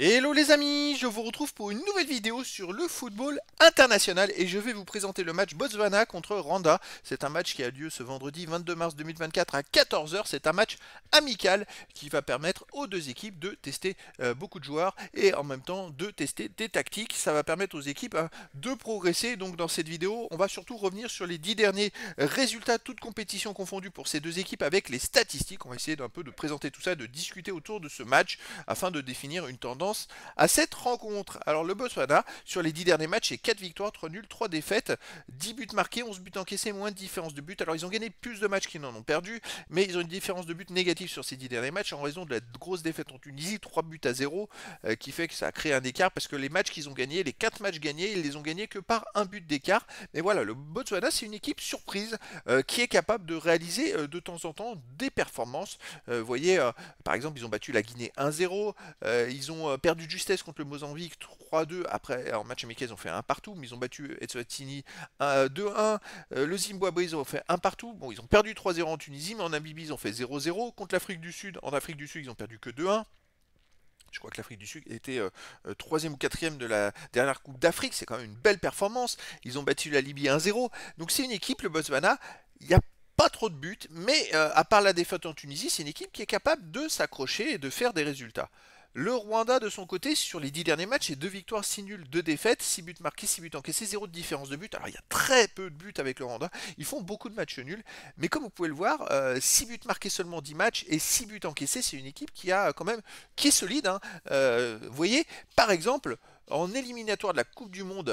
Hello les amis, je vous retrouve pour une nouvelle vidéo sur le football international et je vais vous présenter le match Botswana contre Rwanda. C'est un match qui a lieu ce vendredi 22 mars 2024 à 14 h. C'est un match amical qui va permettre aux deux équipes de tester beaucoup de joueurs et en même temps de tester des tactiques. Ça va permettre aux équipes de progresser. Donc dans cette vidéo, on va surtout revenir sur les 10 derniers résultats, toutes compétitions confondues pour ces deux équipes avec les statistiques. On va essayer d'un peu de présenter tout ça, de discuter autour de ce match afin de définir une tendance à cette rencontre. Alors le Botswana sur les 10 derniers matchs c'est 4 victoires, 3 nuls, 3 défaites, 10 buts marqués, 11 buts encaissés, moins de différence de but. Alors ils ont gagné plus de matchs qu'ils n'en ont perdu, mais ils ont une différence de but négative sur ces 10 derniers matchs en raison de la grosse défaite en Tunisie, 3 buts à 0, qui fait que ça a créé un écart parce que les matchs qu'ils ont gagnés, les 4 matchs gagnés, ils les ont gagnés que par un but d'écart. Mais voilà, le Botswana c'est une équipe surprise qui est capable de réaliser de temps en temps des performances. Vous voyez, par exemple ils ont battu la Guinée 1-0, ils ont perdu de justesse contre le Mozambique 3-2, après en match amical ils ont fait 1 partout, mais ils ont battu Etswatini 2-1, le Zimbabwe ils ont fait 1 partout, bon ils ont perdu 3-0 en Tunisie, mais en Namibie ils ont fait 0-0, contre l'Afrique du Sud, en Afrique du Sud ils ont perdu que 2-1, je crois que l'Afrique du Sud était 3e ou 4e de la dernière Coupe d'Afrique, c'est quand même une belle performance, ils ont battu la Libye 1-0, donc c'est une équipe le Botswana, il n'y a pas trop de buts, mais à part la défaite en Tunisie, c'est une équipe qui est capable de s'accrocher et de faire des résultats. Le Rwanda de son côté sur les 10 derniers matchs c'est 2 victoires, 6 nuls, 2 défaites, 6 buts marqués, 6 buts encaissés, 0 de différence de but. Alors il y a très peu de buts avec le Rwanda, ils font beaucoup de matchs nuls, mais comme vous pouvez le voir, 6 buts marqués seulement 10 matchs et 6 buts encaissés, c'est une équipe qui a quand même qui est solide, hein. Vous voyez, par exemple, en éliminatoire de la Coupe du Monde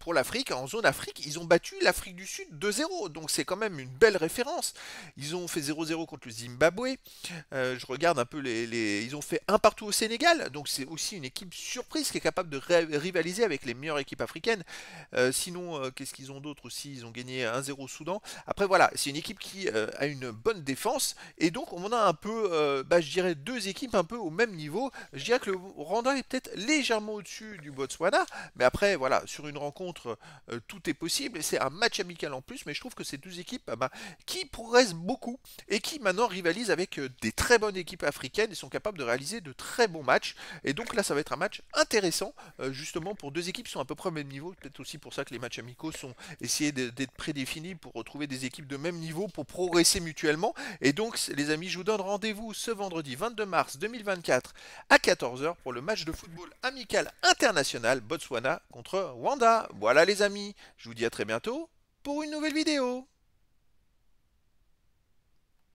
pour l'Afrique, en zone Afrique, ils ont battu l'Afrique du Sud 2-0. Donc c'est quand même une belle référence. Ils ont fait 0-0 contre le Zimbabwe. Je regarde un peu Ils ont fait 1 partout au Sénégal. Donc c'est aussi une équipe surprise qui est capable de rivaliser avec les meilleures équipes africaines. Sinon, qu'est-ce qu'ils ont d'autre aussi? Ils ont gagné 1-0 au Soudan. Après voilà, c'est une équipe qui a une bonne défense. Et donc on a un peu, je dirais, deux équipes un peu au même niveau. Je dirais que le Rwanda est peut-être légèrement au-dessus du Botswana, mais après voilà, sur une rencontre tout est possible, et c'est un match amical en plus, mais je trouve que ces deux équipes qui progressent beaucoup et qui maintenant rivalisent avec des très bonnes équipes africaines et sont capables de réaliser de très bons matchs, et donc là ça va être un match intéressant justement pour deux équipes qui sont à peu près au même niveau, peut-être aussi pour ça que les matchs amicaux sont essayés d'être prédéfinis pour retrouver des équipes de même niveau pour progresser mutuellement. Et donc les amis, je vous donne rendez-vous ce vendredi 22 mars 2024 à 14 h pour le match de football amical international Botswana contre Rwanda. Voilà les amis, je vous dis à très bientôt pour une nouvelle vidéo.